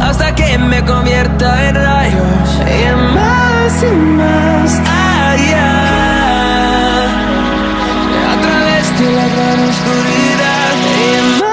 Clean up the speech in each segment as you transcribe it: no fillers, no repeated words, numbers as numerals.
hasta que me convierta en rayos. Y más allá, a través de la gran oscuridad. Y más allá.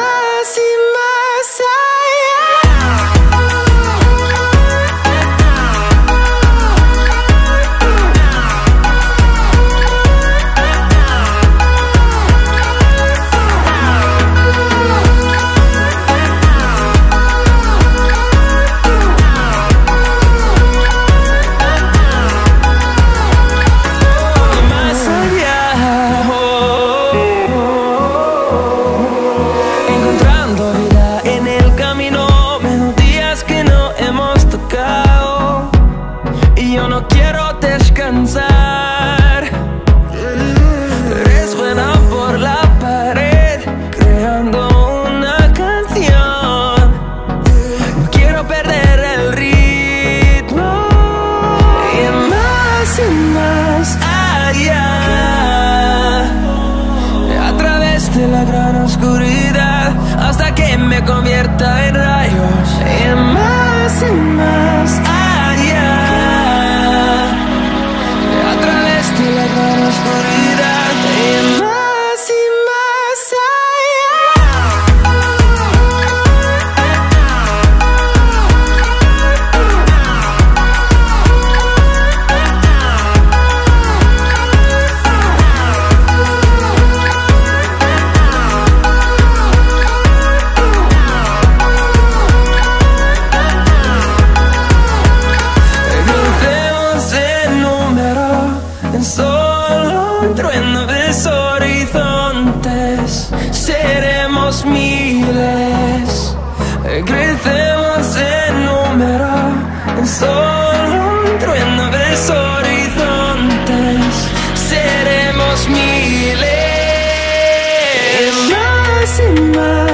Más y más.